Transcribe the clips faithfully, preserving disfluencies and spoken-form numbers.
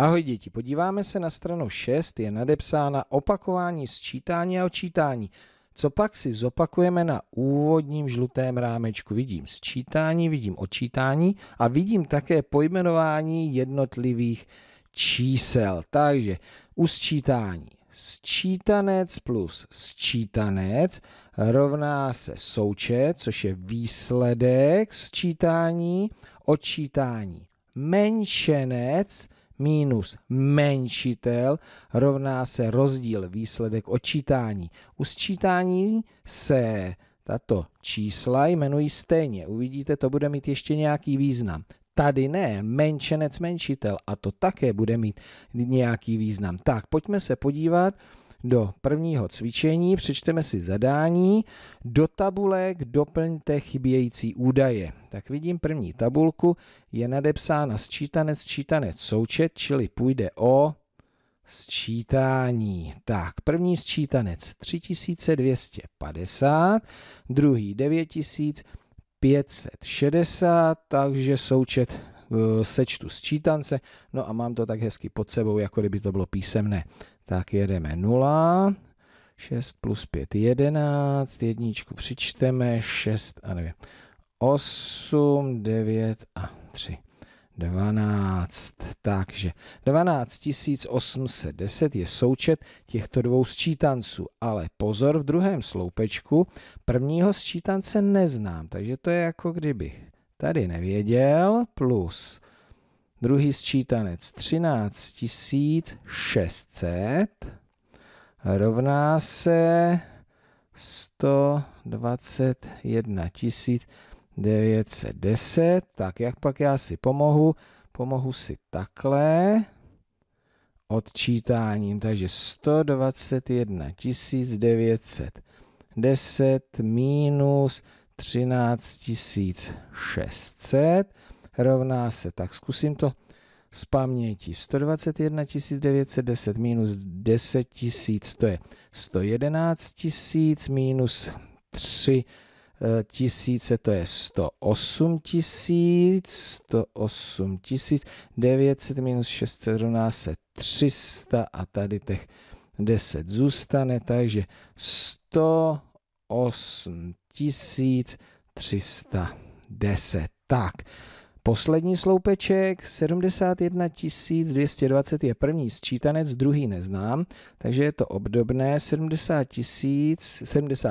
Ahoj děti, podíváme se na stranu šest, je nadepsána opakování sčítání a odčítání. Co pak si zopakujeme na úvodním žlutém rámečku? Vidím sčítání, vidím odčítání a vidím také pojmenování jednotlivých čísel. Takže u sčítání sčítanec plus sčítanec rovná se součet, což je výsledek sčítání, odčítání menšenec minus menšitel rovná se rozdíl, výsledek odčítání. U sčítání se tato čísla jmenují stejně. Uvidíte, to bude mít ještě nějaký význam. Tady ne, menšenec, menšitel, a to také bude mít nějaký význam. Tak, pojďme se podívat do prvního cvičení, přečteme si zadání. Do tabulek doplňte chybějící údaje. Tak vidím první tabulku, je nadepsána sčítanec, sčítanec, součet, čili půjde o sčítání. Tak, první sčítanec tři tisíce dvě stě padesát, druhý devět tisíc pět set šedesát, takže součet sečtu sčítance, no a mám to tak hezky pod sebou, jako kdyby to bylo písemné. Tak jedeme nula, šest plus pět, jedenáct, jedničku přičteme, šest a nevím, osm, devět a tři, dvanáct. Takže dvanáct tisíc osm set deset je součet těchto dvou sčítanců, ale pozor, v druhém sloupečku prvního sčítance neznám, takže to je jako kdybych tady nevěděl, plus druhý sčítanec třináct tisíc šest set rovná se sto dvacet jedna tisíc devět set deset. Tak jak pak já si pomohu? Pomohu si takhle odčítáním, takže sto dvacet jedna tisíc devět set deset minus třináct tisíc šest set rovná se, tak zkusím to z paměti, sto dvacet jedna tisíc devět set deset minus deset tisíc, to je sto jedenáct tisíc, minus tři tisíce, to je sto osm tisíc, sto osm tisíc, devět set minus šest set rovná se tři sta a tady těch deset zůstane, takže sto osm tisíc tři sta deset. Tak, poslední sloupeček sedmdesát jedna tisíc dvě stě dvacet je první sčítanec, druhý neznám, takže je to obdobné. sedmdesát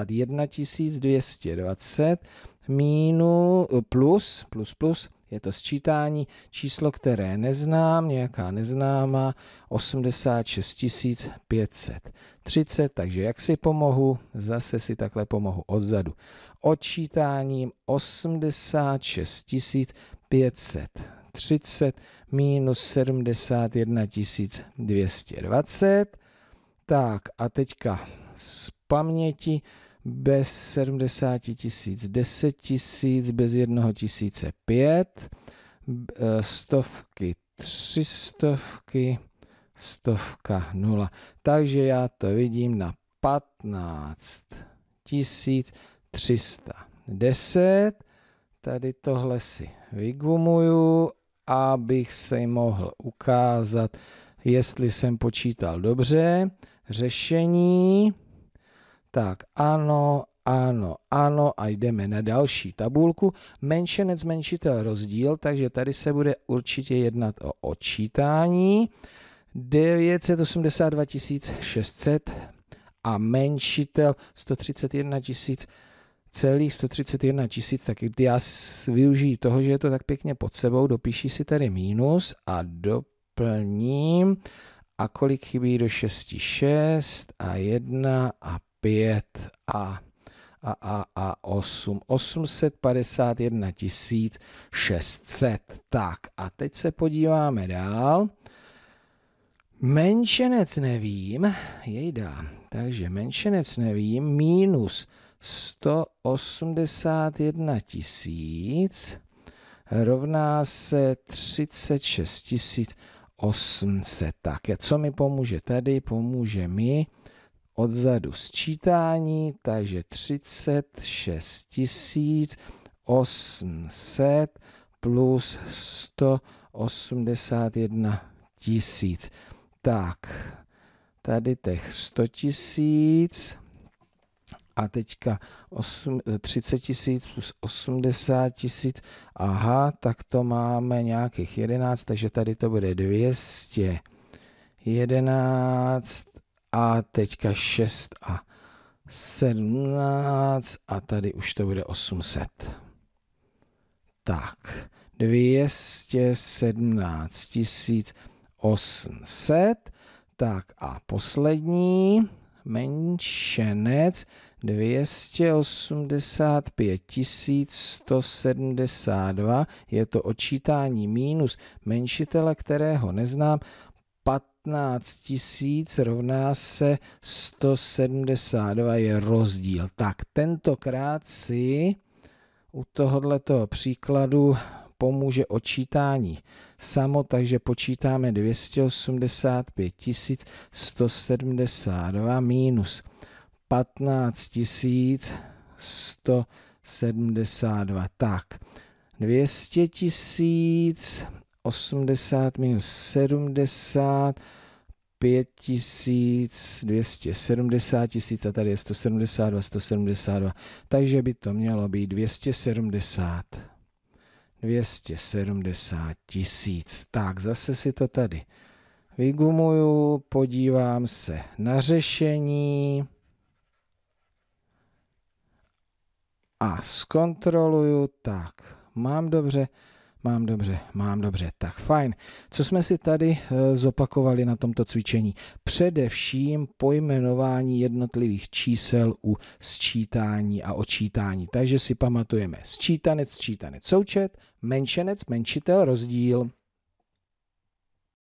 jedna tisíc dvě stě dvacet minus plus, plus, plus, je to sčítání, číslo, které neznám, nějaká neznáma, osmdesát šest tisíc pět set třicet, takže jak si pomohu? Zase si takhle pomohu odzadu. Odčítáním osmdesát šest tisíc pět set třicet minus sedmdesát jedna tisíc dvě stě dvacet. Tak a teďka z paměti bez sedmdesáti tisíc, deset tisíc, bez jednoho tisíce pět, stovky, tři stovky, stovka nula. Takže já to vidím na patnáct tisíc tři sta deset. Tady tohle si vygumuju, abych se mohl ukázat, jestli jsem počítal dobře. Řešení. Tak ano, ano, ano a jdeme na další tabulku. Menšenec, menšitel, rozdíl, takže tady se bude určitě jednat o odčítání. devět set osmdesát dva tisíc šest set a menšitel sto třicet jedna tisíc celých sto třicet jedna tisíc, tak já využiju toho, že je to tak pěkně pod sebou, dopíši si tady mínus a doplním. A kolik chybí do šesti? šest a jedna a pět a, a, a, a osm. osm set padesát jedna tisíc šest set. Tak a teď se podíváme dál. Menšenec nevím, jej dám. Takže menšenec nevím, minus sto osmdesát jedna tisíc rovná se třicet šest tisíc osm set. Tak a co mi pomůže tady? Pomůže mi odzadu sčítání, takže třicet šest tisíc osm set plus sto osmdesát jedna tisíc. Tak, tady těch sto tisíc a teďka třicet tisíc plus osmdesát tisíc. Aha, tak to máme nějakých jedenáct, takže tady to bude dvě stě jedenáct a teďka šest a sedmnáct a tady už to bude osm set. Tak, dvě stě sedmnáct tisíc osm set. Tak a poslední menšenec dvě stě osmdesát pět tisíc sto sedmdesát dva. Je to odčítání mínus menšitele, kterého neznám. patnáct tisíc rovná se sto sedmdesát dva je rozdíl. Tak tentokrát si u tohoto příkladu pomůže odčítání samo, takže počítáme dvě stě osmdesát pět tisíc sto sedmdesát dva minus patnáct tisíc sto sedmdesát dva. Tak, dvě stě tisíc osmdesát minus sedmdesát, pět tisíc dvě stě sedmdesát tisíc a tady je sto sedmdesát dva, sto sedmdesát dva, takže by to mělo být dvě stě sedmdesát tisíc. Tak zase si to tady vygumuju, podívám se na řešení a zkontroluju. Tak, mám dobře. Mám dobře, mám dobře, tak fajn. Co jsme si tady zopakovali na tomto cvičení? Především pojmenování jednotlivých čísel u sčítání a odčítání. Takže si pamatujeme sčítanec, sčítanec, součet, menšenec, menšitel, rozdíl.